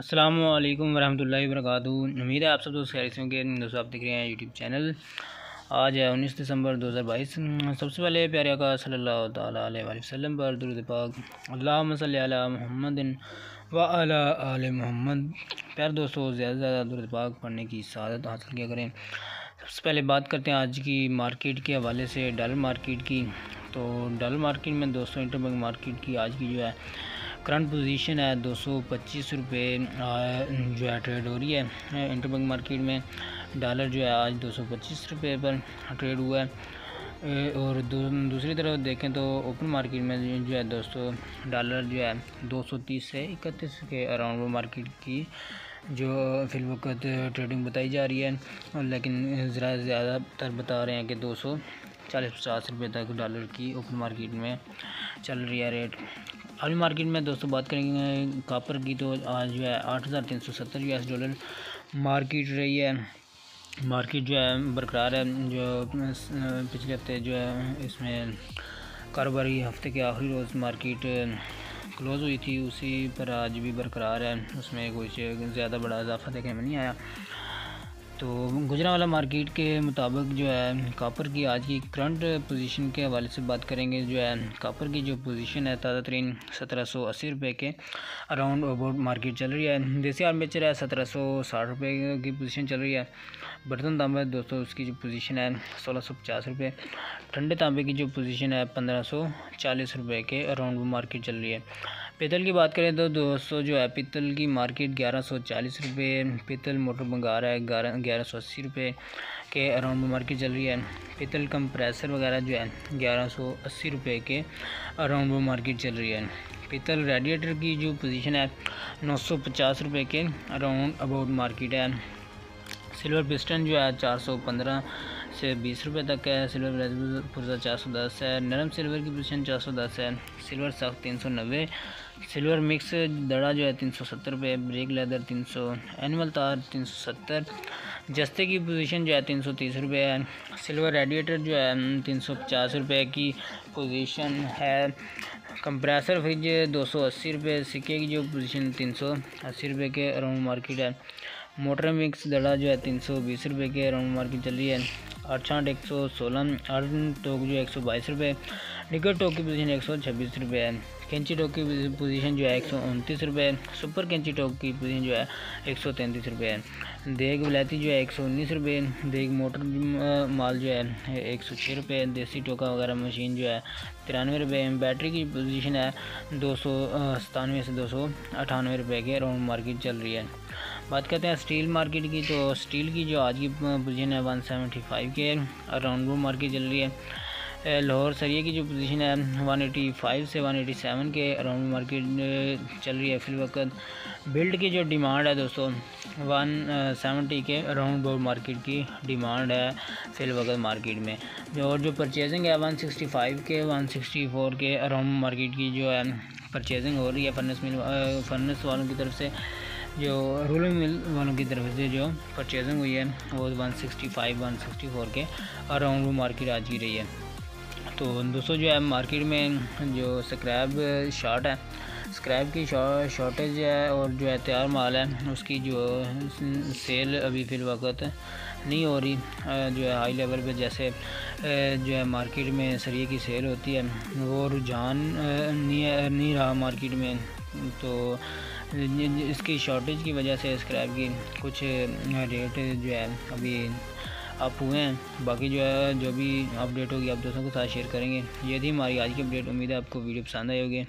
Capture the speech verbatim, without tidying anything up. अस्सलामुअलैकुम वरहमतुल्लाहि वबरकातुहू। उम्मीद है आप सब दोस्त खैरियत से होंगे। दोस्तों आप देख रहे हैं यूट्यूब चैनल। आज है उन्नीस दिसंबर दो हज़ार बाईस। सबसे पहले प्यारे आका सल्लल्लाहु तआला अलैहि वसल्लम पर दुरूद पाक अल्लाहुम्मा सल्लि अला मुहम्मदिन व अला आलि मुहम्मद। प्यारे दोस्तों ज़्यादा से ज़्यादा दुरूद पाक पढ़ने की सआदत हासिल किया करें। सबसे पहले बात करते हैं आज की मार्केट के हवाले से, डॉलर मार्केट की। तो डॉलर मार्केट में दोस्तों इंटरबैंक मार्केट की आज की जो है करंट पोजीशन है दो सौ पच्चीस रुपये जो है ट्रेड हो रही है। इंटरबैंक मार्केट में डॉलर जो है आज दो सौ पच्चीस रुपये पर ट्रेड हुआ है। और दूसरी तरफ देखें तो ओपन मार्केट में जो है दोस्तों डॉलर जो है दो सौ तीस से इकतीस के अराउंड मार्केट की जो फिल वक्त ट्रेडिंग बताई जा रही है, लेकिन ज़रा ज़्यादातर बता रहे हैं कि दो सौ चालीस पचास रुपये तक डॉलर की ओपन मार्केट में चल रही है रेट। हाल मार्केट में दोस्तों बात करेंगे कापर की, तो आज जो है आठ हज़ार तीन सौ सत्तर यूएस डॉलर मार्केट रही है। मार्केट जो है बरकरार है, जो पिछले हफ्ते जो है इसमें कारोबारी हफ्ते के आखिरी रोज़ मार्केट क्लोज़ हुई थी, उसी पर आज भी बरकरार है, उसमें कुछ ज़्यादा बड़ा इजाफा देखने में नहीं आया। तो गुजरांवाला मार्केट के मुताबिक जो है कापर की आज की करंट पोजीशन के हवाले से बात करेंगे। जो है कापर की जो पोजीशन है ताज़ा तरीन सत्रह सौ अस्सी रुपये के अराउंड अबाउट मार्केट चल रही है। देसी आर बेच रहा है सत्रह सौ साठ रुपये की पोजीशन चल रही है। बर्तन तांबे दोस्तों उसकी जो पोजीशन है सोलह सौ पचास रुपये। ठंडे तांबे की जो पोजीशन है पंद्रह सौ चालीस रुपये के अराउंड मार्केट चल रही है। पीतल की बात करें तो दोस्तों जो है पीतल की मार्केट ग्यारह सौ चालीस रुपये, पीतल मोटर बंगारा है ग्यारह ग्यारह सौ अस्सी रुपये के अराउंड मार्केट चल रही है। पीतल कंप्रेसर वगैरह जो है ग्यारह सौ अस्सी रुपये के अराउंड मार्केट चल रही है। पीतल रेडिएटर की जो पोजीशन है नौ सौ पचास रुपये के अराउंड अबाउट मार्केट है। सिल्वर पिस्टन जो है चार सौ पंद्रह से बीस रुपये तक है। सिल्वर पुर्जा चार सौ दस है। नरम सिल्वर की पोजीशन चार सौ दस है। सिल्वर सख्त तीन सौ नब्बे। सिल्वर मिक्स दड़ा जो है तीन सौ सत्तर रुपये। ब्रेक लेदर तीन सौ। एनिमल तार तीन सौ सत्तर। जस्ते की पोजीशन जो है तीन सौ तीस रुपये है। सिल्वर रेडिएटर जो है तीन सौ पचास रुपये की पोजीशन है। कंप्रेसर फ्रिज दो सौ अस्सी रुपये। सिक्के की जो पोजीशन तीन सौ अस्सी रुपये के अराउंड मार्केट है। मोटर मिक्स दड़ा जो है तीन सौ बीस रुपये के अराउंड मार्केट चल रही है। अड़छाट एक सौ सोलह। अर्न टोक जो है एक सौ बाईस रुपये। निकट टोक की पोजीशन एक सौ छब्बीस रुपये है। कैंची टोक की पोजीशन जो है एक सौ उनतीस रुपये है। सुपर कैंची टोक की पोजीशन जो है एक सौ तैंतीस रुपये है। देग विलायती जो है एक सौ उन्नीस रुपये। देग मोटर माल जो है एक सौ छः रुपये। देसी टोका वगैरह मशीन जो है तिरानवे रुपये। बैटरी की पोजीशन है दो सौ सतानवे से दो सौ अठानवे रुपये के अराउंड मार्केट चल रही है। बात करते हैं स्टील मार्केट की, तो स्टील की जो आज की पोजीशन है वन सेवेंटी फाइव के अराउंड वो मार्केट चल रही है। लाहौर सरिये की जो पोजीशन है एक सौ पचासी से एक सौ सत्तासी के अराउंड मार्केट चल रही है। फिल वक्त बिल्ड की जो डिमांड है दोस्तों एक सौ सत्तर के अराउंड बोर्ड मार्केट की डिमांड है फिल वक्त मार्केट में। और जो परचेजिंग है एक सौ पैंसठ के एक सौ चौंसठ के अराउंड मार्केट की जो है परचेजिंग हो रही है। फर्नेस मिल फर्नेस वालों की तरफ से जो रोलिंग मिल वालों की तरफ से जो परचेजिंग हुई है वो एक सौ पैंसठ एक सौ चौंसठ के अराउंड वो मार्केट आज की रही है। तो दोस्तों जो है मार्केट में जो स्क्रैप शॉर्ट है, स्क्रैप की शॉर्टेज है और जो है तैयार माल है उसकी जो सेल अभी फिल वक्त नहीं हो रही जो है हाई लेवल पे, जैसे जो है मार्केट में सरिये की सेल होती है वो रुझान नहीं नहीं रहा मार्केट में। तो इसकी शॉर्टेज की वजह से स्क्रैप की कुछ रेट जो है अभी आप हुए हैं। बाकी जो है जो भी अपडेट होगी आप दोस्तों के साथ शेयर करेंगे। ये थी हमारी आज की अपडेट। उम्मीद है आपको वीडियो पसंद आई होगी।